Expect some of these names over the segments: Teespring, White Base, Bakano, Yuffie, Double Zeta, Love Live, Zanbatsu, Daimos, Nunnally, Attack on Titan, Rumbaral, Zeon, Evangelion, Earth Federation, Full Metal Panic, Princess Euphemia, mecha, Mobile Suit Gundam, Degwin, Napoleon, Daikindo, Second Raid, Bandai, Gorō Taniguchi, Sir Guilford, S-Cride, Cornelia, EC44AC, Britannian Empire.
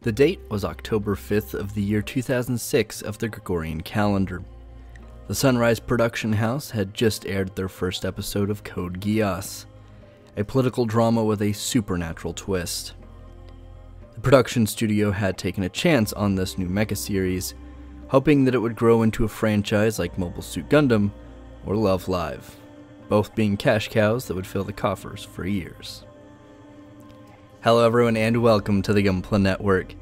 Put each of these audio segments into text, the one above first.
The date was October 5th of the year 2006 of the Gregorian calendar. The Sunrise Production House had just aired their first episode of Code Geass, a political drama with a supernatural twist. The production studio had taken a chance on this new mecha series, hoping that it would grow into a franchise like Mobile Suit Gundam or Love Live, both being cash cows that would fill the coffers for years. Hello everyone and welcome to the Gunpla Network.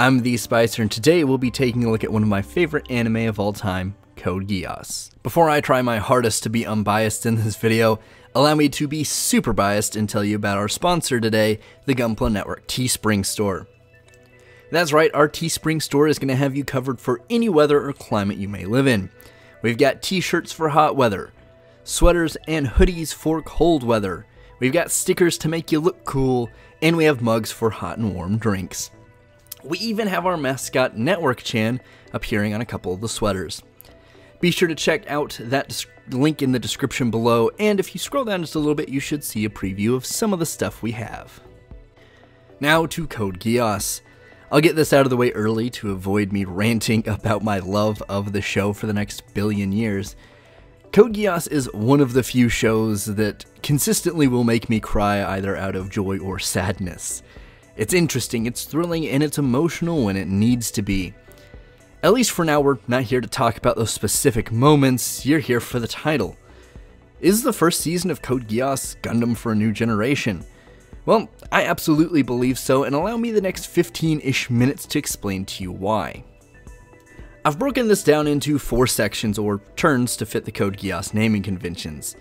I'm The Spicer and today we'll be taking a look at one of my favorite anime of all time, Code Geass. Before I try my hardest to be unbiased in this video, allow me to be super biased and tell you about our sponsor today, the Gunpla Network Teespring store. That's right, our Teespring store is going to have you covered for any weather or climate you may live in. We've got t-shirts for hot weather, sweaters and hoodies for cold weather, we've got stickers to make you look cool, and we have mugs for hot and warm drinks. We even have our mascot Network Chan appearing on a couple of the sweaters. Be sure to check out that link in the description below, and if you scroll down just a little bit, you should see a preview of some of the stuff we have. Now to Code Geass. I'll get this out of the way early to avoid me ranting about my love of the show for the next billion years. Code Geass is one of the few shows that consistently will make me cry either out of joy or sadness. It's interesting, it's thrilling, and it's emotional when it needs to be. At least for now, we're not here to talk about those specific moments, you're here for the title. Is the first season of Code Geass Gundam for a new generation? Well, I absolutely believe so, and allow me the next 15-ish minutes to explain to you why. I've broken this down into 4 sections or turns to fit the Code Geass naming conventions.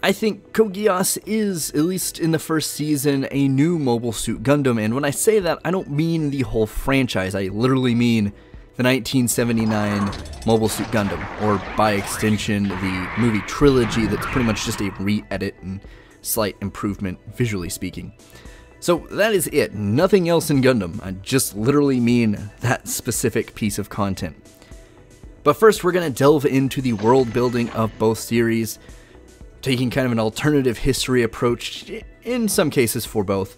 I think Code Geass is, at least in the first season, a new Mobile Suit Gundam, and when I say that, I don't mean the whole franchise, I literally mean the 1979 Mobile Suit Gundam, or by extension, the movie trilogy that's pretty much just a re-edit and slight improvement, visually speaking. So that is it, nothing else in Gundam, I just literally mean that specific piece of content. But first we're going to delve into the world building of both series, taking kind of an alternative history approach, in some cases for both.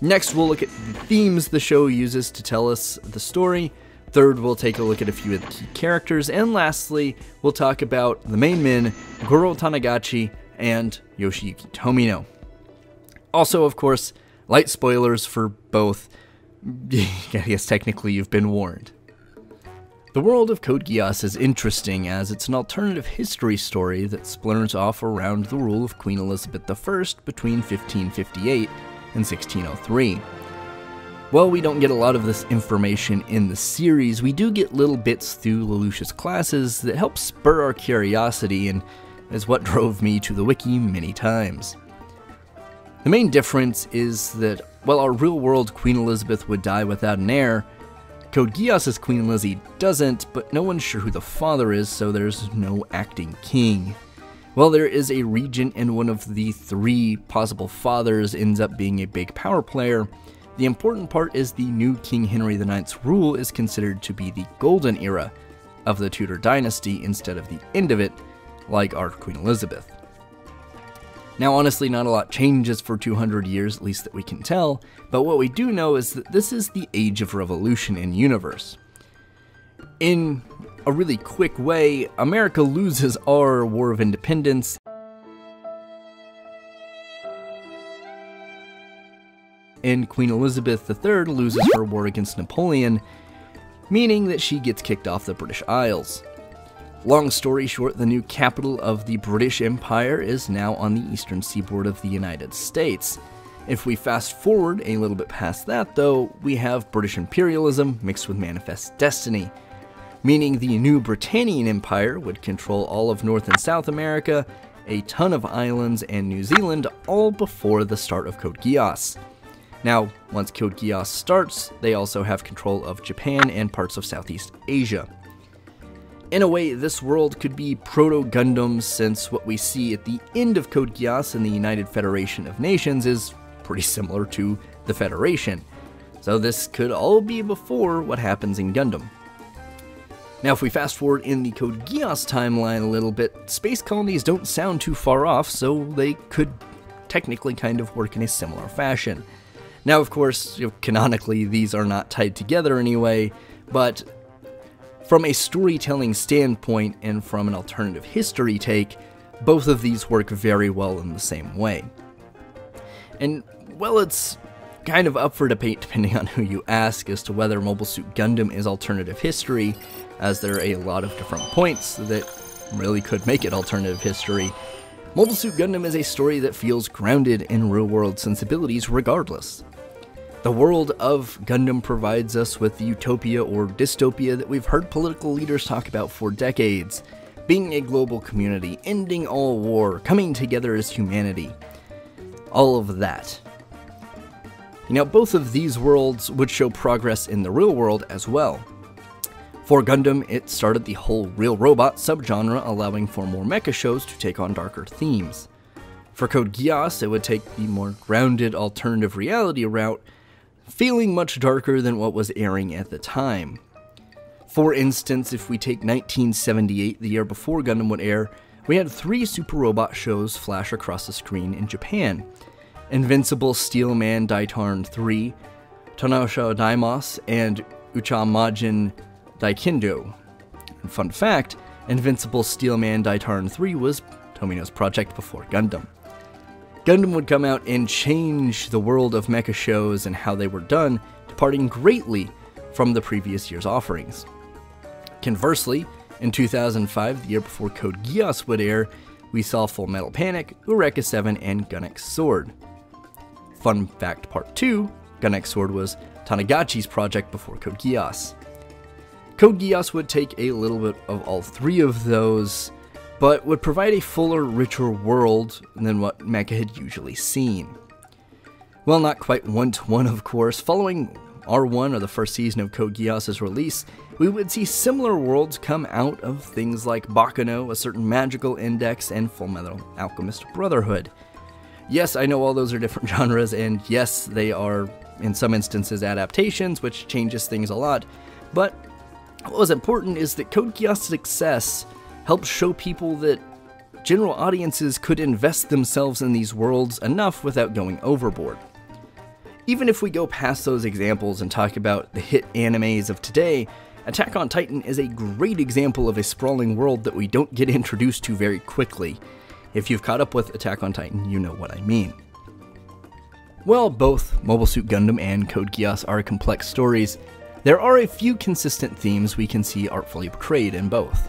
Next we'll look at the themes the show uses to tell us the story. Third, we'll take a look at a few of the key characters, and lastly, we'll talk about the main men, Gorō Taniguchi and Yoshiyuki Tomino. Also, of course, light spoilers for both. I guess technically you've been warned. The world of Code Geass is interesting as it's an alternative history story that splinters off around the rule of Queen Elizabeth I between 1558 and 1603. While we don't get a lot of this information in the series, we do get little bits through Lelouch's classes that help spur our curiosity and is what drove me to the wiki many times. The main difference is that while our real-world Queen Elizabeth would die without an heir, Code Geass's Queen Lizzie doesn't, but no one's sure who the father is, so there's no acting king. Well, there is a regent, and one of the 3 possible fathers ends up being a big power player. The important part is the new King Henry IX's rule is considered to be the golden era of the Tudor dynasty instead of the end of it, like our Queen Elizabeth. Now honestly not a lot changes for 200 years, at least that we can tell, but what we do know is that this is the age of revolution in universe. In a really quick way, America loses our War of Independence, and Queen Elizabeth III loses her war against Napoleon, meaning that she gets kicked off the British Isles. Long story short, the new capital of the British Empire is now on the eastern seaboard of the United States. If we fast forward a little bit past that though, we have British imperialism mixed with manifest destiny, meaning the new Britannian Empire would control all of North and South America, a ton of islands, and New Zealand, all before the start of Code Geass. Now, once Code Geass starts, they also have control of Japan and parts of Southeast Asia. In a way, this world could be proto-Gundam, since what we see at the end of Code Geass in the United Federation of Nations is pretty similar to the Federation. So this could all be before what happens in Gundam. Now, if we fast forward in the Code Geass timeline a little bit, space colonies don't sound too far off, so they could technically kind of work in a similar fashion. Now, of course, canonically, these are not tied together anyway, but from a storytelling standpoint and from an alternative history take, both of these work very well in the same way. And, well, it's kind of up for debate depending on who you ask as to whether Mobile Suit Gundam is alternative history, as there are a lot of different points that really could make it alternative history. Mobile Suit Gundam is a story that feels grounded in real-world sensibilities regardless. The world of Gundam provides us with the utopia or dystopia that we've heard political leaders talk about for decades, being a global community, ending all war, coming together as humanity, all of that. Now, both of these worlds would show progress in the real world as well. For Gundam, it started the whole real robot subgenre, allowing for more mecha shows to take on darker themes. For Code Geass, it would take the more grounded alternative reality route, feeling much darker than what was airing at the time. For instance, if we take 1978, the year before Gundam would air, we had 3 super robot shows flash across the screen in Japan: Invincible Steel Man Daitarn 3, Tanosha Daimos, and Ucha Majin Daikindo. And fun fact, Invincible Steel Man Daitarn 3 was Tomino's project before Gundam. Gundam would come out and change the world of mecha shows and how they were done, departing greatly from the previous year's offerings. Conversely, in 2005, the year before Code Geass would air, we saw Full Metal Panic, Eureka 7, and GunX Sword. Fun fact part 2, GunX Sword was Taniguchi's project before Code Geass. Code Geass would take a little bit of all 3 of those, but would provide a fuller, richer world than what mecha had usually seen. Well, not quite one-to-one, of course. Following R1, or the first season of Code Geass's release, we would see similar worlds come out of things like Bakano, A Certain Magical Index, and Fullmetal Alchemist Brotherhood. Yes, I know all those are different genres, and yes, they are, in some instances, adaptations, which changes things a lot, but what was important is that Code Geass's success helped show people that general audiences could invest themselves in these worlds enough without going overboard. Even if we go past those examples and talk about the hit animes of today, Attack on Titan is a great example of a sprawling world that we don't get introduced to very quickly. If you've caught up with Attack on Titan, you know what I mean. Well, both Mobile Suit Gundam and Code Geass are complex stories. There are a few consistent themes we can see artfully portrayed in both.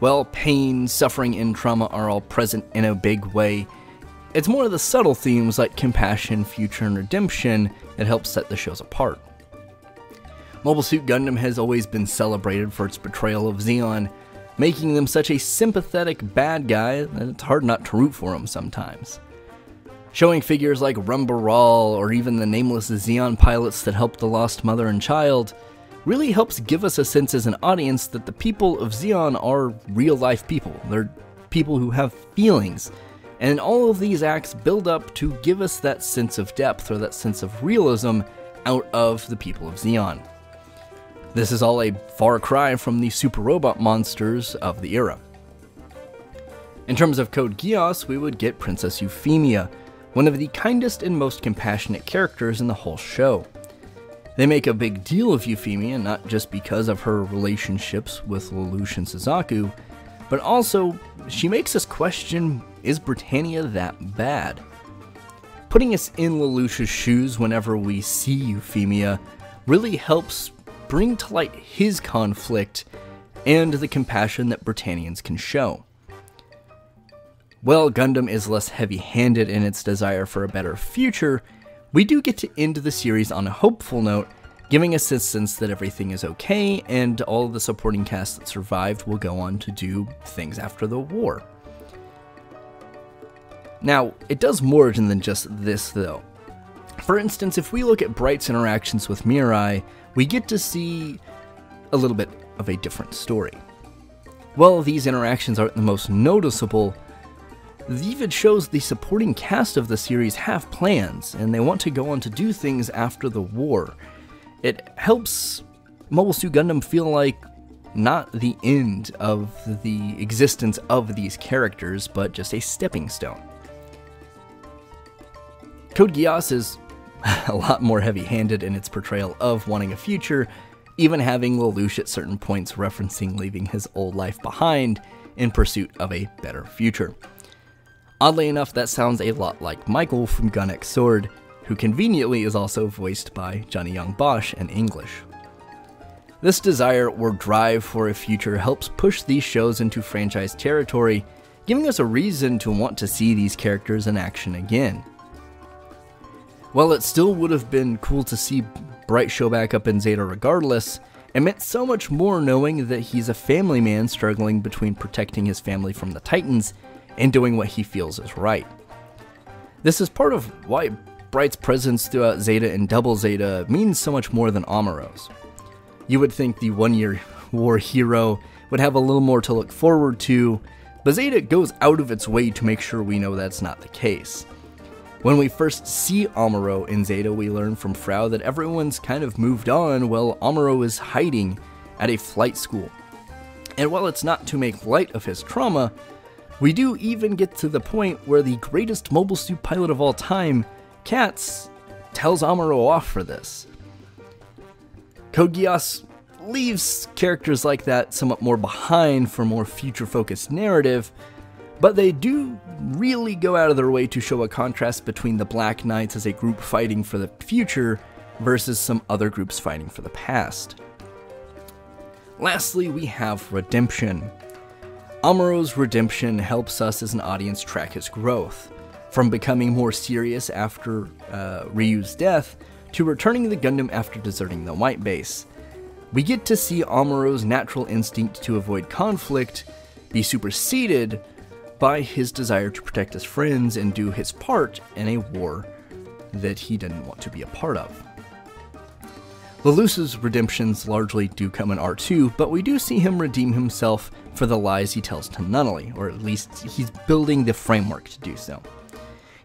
Well, pain, suffering, and trauma are all present in a big way. It's more of the subtle themes like compassion, future, and redemption that help set the shows apart. Mobile Suit Gundam has always been celebrated for its portrayal of Zeon, making them such a sympathetic bad guy that it's hard not to root for him sometimes. Showing figures like Rumbaral or even the nameless Zeon pilots that helped the lost mother and child really helps give us a sense as an audience that the people of Zeon are real-life people. They're people who have feelings, and all of these acts build up to give us that sense of depth or that sense of realism out of the people of Zeon. This is all a far cry from the super robot monsters of the era. In terms of Code Geass, we would get Princess Euphemia, one of the kindest and most compassionate characters in the whole show. They make a big deal of Euphemia, not just because of her relationships with Lelouch and Suzaku, but also she makes us question, is Britannia that bad? Putting us in Lelouch's shoes whenever we see Euphemia really helps bring to light his conflict and the compassion that Britannians can show. While Gundam is less heavy-handed in its desire for a better future, we do get to end the series on a hopeful note, giving us a sense that everything is okay and all of the supporting cast that survived will go on to do things after the war. Now, it does more than just this, though. For instance, if we look at Bright's interactions with Mirai, we get to see a little bit of a different story. While these interactions aren't the most noticeable, it even shows the supporting cast of the series have plans, and they want to go on to do things after the war. It helps Mobile Suit Gundam feel like not the end of the existence of these characters, but just a stepping stone. Code Geass is a lot more heavy-handed in its portrayal of wanting a future, even having Lelouch at certain points referencing leaving his old life behind in pursuit of a better future. Oddly enough, that sounds a lot like Michael from GunX Sword, who conveniently is also voiced by Johnny Young Bosch in English. This desire or drive for a future helps push these shows into franchise territory, giving us a reason to want to see these characters in action again. While it still would have been cool to see Bright show back up in Zeta regardless, it meant so much more knowing that he's a family man struggling between protecting his family from the Titans and doing what he feels is right. This is part of why Bright's presence throughout Zeta and Double Zeta means so much more than Amuro's. You would think the one-year war hero would have a little more to look forward to, but Zeta goes out of its way to make sure we know that's not the case. When we first see Amuro in Zeta, we learn from Frau that everyone's kind of moved on while Amuro is hiding at a flight school. And while it's not to make light of his trauma, we do even get to the point where the greatest mobile suit pilot of all time, Katz, tells Amuro off for this. Code Geass leaves characters like that somewhat more behind for more future-focused narrative, but they do really go out of their way to show a contrast between the Black Knights as a group fighting for the future versus some other groups fighting for the past. Lastly, we have redemption. Amuro's redemption helps us as an audience track his growth, from becoming more serious after Ryu's death to returning the Gundam after deserting the White Base. We get to see Amuro's natural instinct to avoid conflict be superseded by his desire to protect his friends and do his part in a war that he didn't want to be a part of. Lelouch's redemptions largely do come in R2, but we do see him redeem himself for the lies he tells to Nunnally, or at least he's building the framework to do so.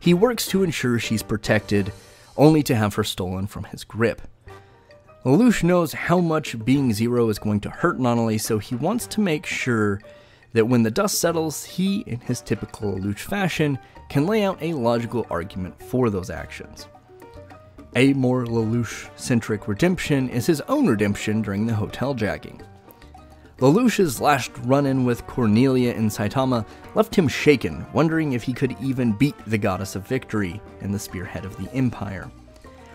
He works to ensure she's protected, only to have her stolen from his grip. Lelouch knows how much being Zero is going to hurt Nunnally, so he wants to make sure that when the dust settles, he, in his typical Lelouch fashion, can lay out a logical argument for those actions. A more Lelouch-centric redemption is his own redemption during the hotel jacking. Lelouch's last run-in with Cornelia in Saitama left him shaken, wondering if he could even beat the Goddess of Victory and the spearhead of the Empire.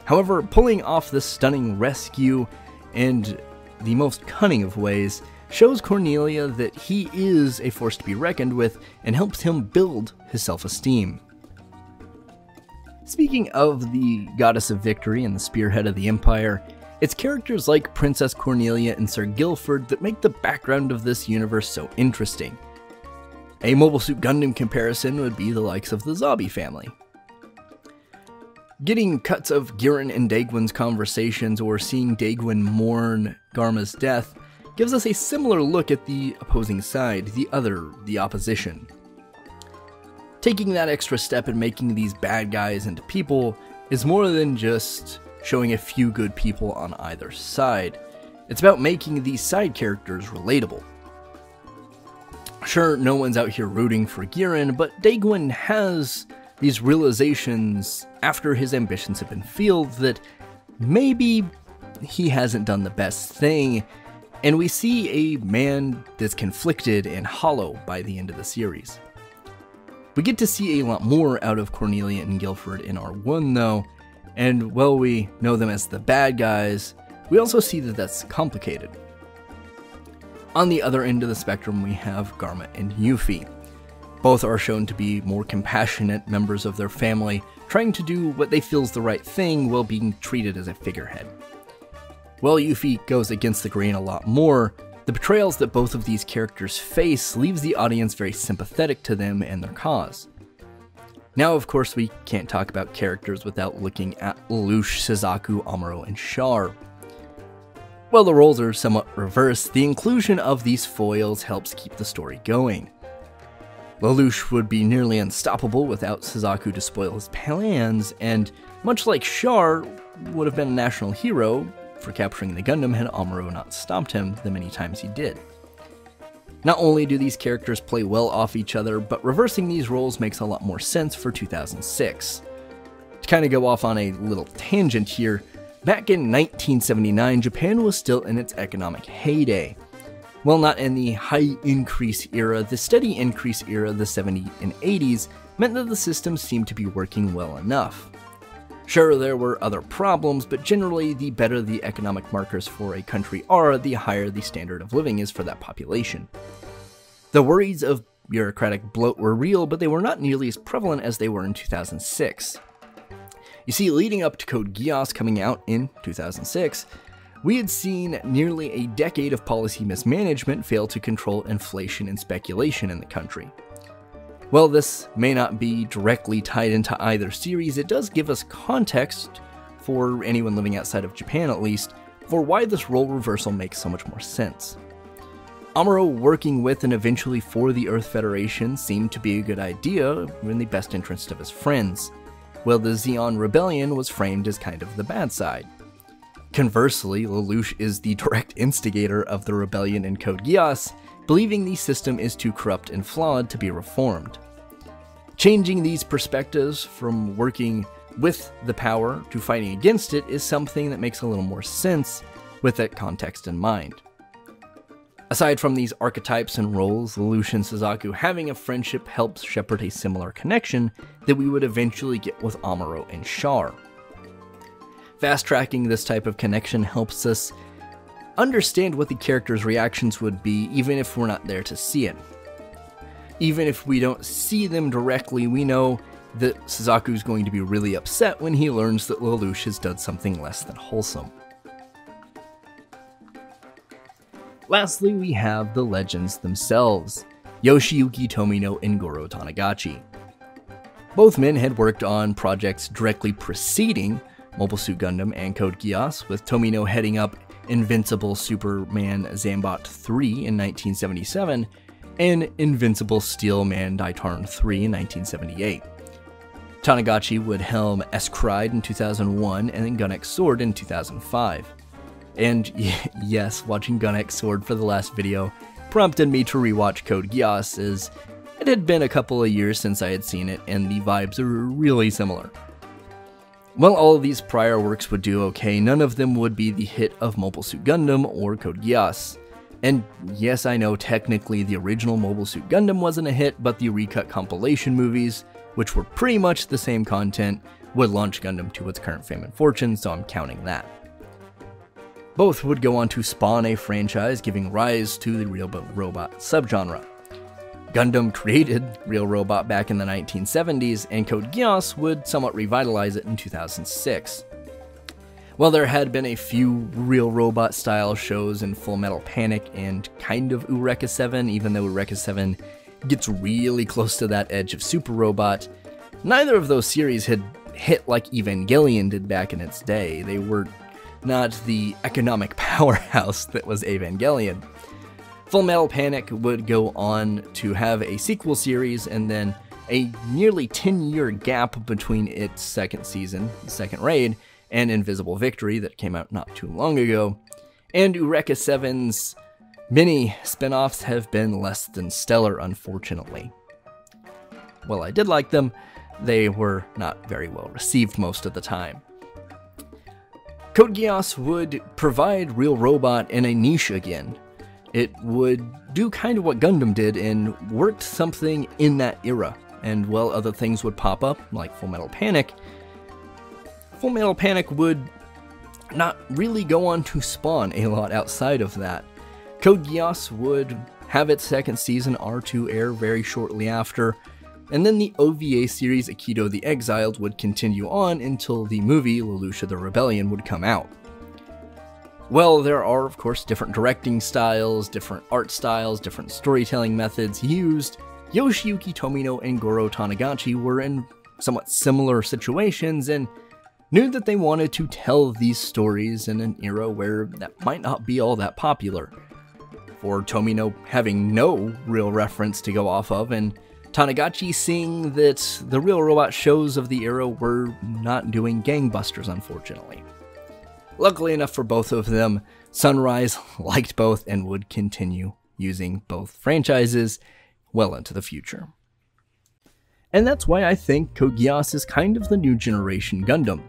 However, pulling off this stunning rescue in the most cunning of ways shows Cornelia that he is a force to be reckoned with and helps him build his self-esteem. Speaking of the Goddess of Victory and the spearhead of the Empire, it's characters like Princess Cornelia and Sir Guilford that make the background of this universe so interesting. A Mobile Suit Gundam comparison would be the likes of the Zabi family. Getting cuts of Giran and Degwin's conversations or seeing Degwin mourn Garma's death gives us a similar look at the opposing side, the opposition. Taking that extra step and making these bad guys into people is more than just showing a few good people on either side. It's about making these side characters relatable. Sure, no one's out here rooting for Giran, but Degwin has these realizations after his ambitions have been filled that maybe he hasn't done the best thing, and we see a man that's conflicted and hollow by the end of the series. We get to see a lot more out of Cornelia and Guilford in R1 though, and while we know them as the bad guys, we also see that that's complicated. On the other end of the spectrum, we have Garma and Yuffie. Both are shown to be more compassionate members of their family, trying to do what they feel is the right thing while being treated as a figurehead. While Yuffie goes against the grain a lot more, the betrayals that both of these characters face leaves the audience very sympathetic to them and their cause. Now, of course, we can't talk about characters without looking at Lelouch, Suzaku, Amuro, and Char. While the roles are somewhat reversed, the inclusion of these foils helps keep the story going. Lelouch would be nearly unstoppable without Suzaku to spoil his plans, and much like Char would have been a national hero for capturing the Gundam had Amuro not stopped him the many times he did. Not only do these characters play well off each other, but reversing these roles makes a lot more sense for 2006. To kind of go off on a little tangent here, back in 1979, Japan was still in its economic heyday. While not in the high increase era, the steady increase era of the 70s and 80s meant that the system seemed to be working well enough. Sure, there were other problems, but generally, the better the economic markers for a country are, the higher the standard of living is for that population. The worries of bureaucratic bloat were real, but they were not nearly as prevalent as they were in 2006. You see, leading up to Code Geass coming out in 2006, we had seen nearly a decade of policy mismanagement fail to control inflation and speculation in the country. While this may not be directly tied into either series, it does give us context, for anyone living outside of Japan at least, for why this role reversal makes so much more sense. Amuro working with and eventually for the Earth Federation seemed to be a good idea in the best interest of his friends, while the Zeon Rebellion was framed as kind of the bad side. Conversely, Lelouch is the direct instigator of the rebellion in Code Geass, believing the system is too corrupt and flawed to be reformed. Changing these perspectives from working with the power to fighting against it is something that makes a little more sense with that context in mind. Aside from these archetypes and roles, Lelouch and Suzaku having a friendship helps shepherd a similar connection that we would eventually get with Amuro and Char. Fast-tracking this type of connection helps us understand what the character's reactions would be, even if we're not there to see it. Even if we don't see them directly, we know that Suzaku's going to be really upset when he learns that Lelouch has done something less than wholesome. Lastly, we have the legends themselves, Yoshiyuki Tomino and Gorō Taniguchi. Both men had worked on projects directly preceding Mobile Suit Gundam and Code Geass, with Tomino heading up Invincible Superman Zanbatsu 3 in 1977 and Invincible Steel Man Daitarn 3 in 1978. Taniguchi would helm S-Cride in 2001 and then GunX Sword in 2005. And yes, watching GunX Sword for the last video prompted me to rewatch Code Geass, as it had been a couple of years since I had seen it and the vibes are really similar. While all of these prior works would do okay, none of them would be the hit of Mobile Suit Gundam or Code Geass. And yes, I know technically the original Mobile Suit Gundam wasn't a hit, but the recut compilation movies, which were pretty much the same content, would launch Gundam to its current fame and fortune, so I'm counting that. Both would go on to spawn a franchise, giving rise to the Real Robot subgenre. Gundam created Real Robot back in the 1970s, and Code Geass would somewhat revitalize it in 2006. While there had been a few Real Robot-style shows in Full Metal Panic and kind of Eureka 7, even though Eureka 7 gets really close to that edge of Super Robot, neither of those series had hit like Evangelion did back in its day. They were not the economic powerhouse that was Evangelion. Full Metal Panic would go on to have a sequel series and then a nearly 10-year gap between its second season, Second Raid, and Invisible Victory that came out not too long ago, and Eureka 7's many spin-offs have been less than stellar, unfortunately. While I did like them, they were not very well received most of the time. Code Geass would provide Real Robot in a niche again. It would do kind of what Gundam did and worked something in that era, and while other things would pop up, like Full Metal Panic, Full Metal Panic would not really go on to spawn a lot outside of that. Code Geass would have its second season, R2, air very shortly after, and then the OVA series Aikido the Exiled would continue on until the movie Lelouch the Rebellion would come out. Well, there are, of course, different directing styles, different art styles, different storytelling methods used. Yoshiyuki Tomino and Gorō Taniguchi were in somewhat similar situations and knew that they wanted to tell these stories in an era where that might not be all that popular. For Tomino having no real reference to go off of, and Taniguchi seeing that the Real Robot shows of the era were not doing gangbusters, unfortunately. Luckily enough for both of them, Sunrise liked both and would continue using both franchises well into the future. and that's why I think Code Geass is kind of the new generation Gundam.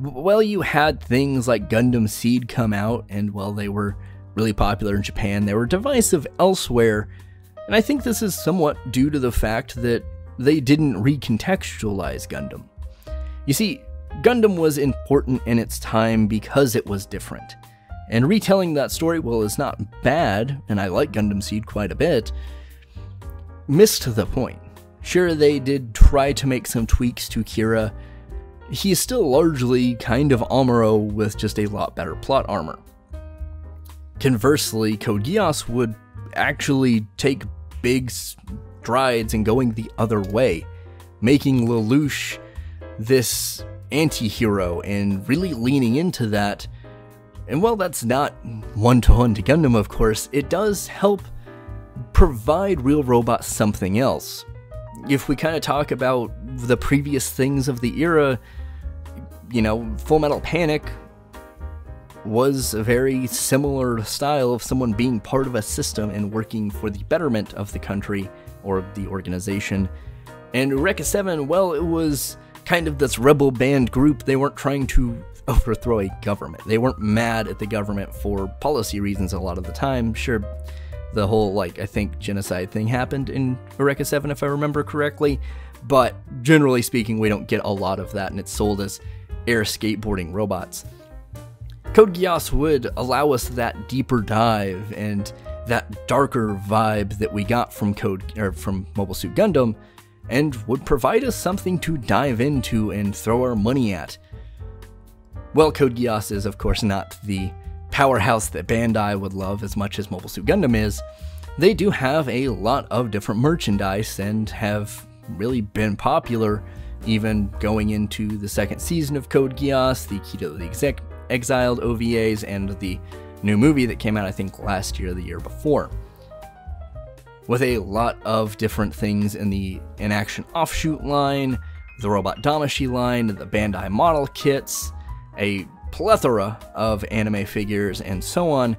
Well, you had things like Gundam Seed come out, and while they were really popular in Japan, they were divisive elsewhere, and I think this is somewhat due to the fact that they didn't recontextualize Gundam. You see, Gundam was important in its time because it was different, and retelling that story, while it's not bad, and I like Gundam Seed quite a bit, missed the point. Sure, they did try to make some tweaks to Kira. He's still largely kind of Amuro with just a lot better plot armor. Conversely, Code Geass would actually take big strides in going the other way, making Lelouch this anti-hero and really leaning into that. And while that's not one-to-one to Gundam, of course, it does help provide Real Robot something else. If we kind of talk about the previous things of the era, you know, Full Metal Panic was a very similar style of someone being part of a system and working for the betterment of the country or the organization. And Eureka 7, well, it was kind of this rebel band group. They weren't trying to overthrow a government. They weren't mad at the government for policy reasons a lot of the time. Sure, the whole, like, I think genocide thing happened in Eureka 7, if I remember correctly, but generally speaking, we don't get a lot of that, and it's sold as air skateboarding robots. Code Geass would allow us that deeper dive and that darker vibe that we got from Mobile Suit Gundam, and would provide us something to dive into and throw our money at. Well, Code Geass is, of course, not the powerhouse that Bandai would love as much as Mobile Suit Gundam is. They do have a lot of different merchandise and have really been popular, even going into the second season of Code Geass, the Key to the Exiled OVAs, and the new movie that came out, I think, last year or the year before. With a lot of different things in the in-action offshoot line, the Robot Damacy line, the Bandai model kits, a plethora of anime figures, and so on,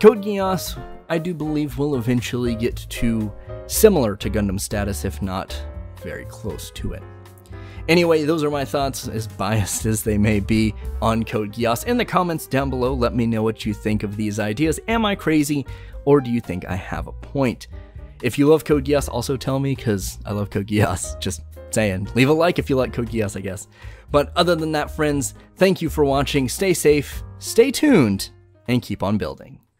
Code Geass, I do believe, will eventually get to similar to Gundam status, if not very close to it. Anyway, those are my thoughts, as biased as they may be, on Code Geass. In the comments down below, let me know what you think of these ideas. Am I crazy, or do you think I have a point? If you love Code Geass, also tell me, because I love Code Geass. Just saying. Leave a like if you like Code Geass, I guess. But other than that, friends, thank you for watching. Stay safe, stay tuned, and keep on building.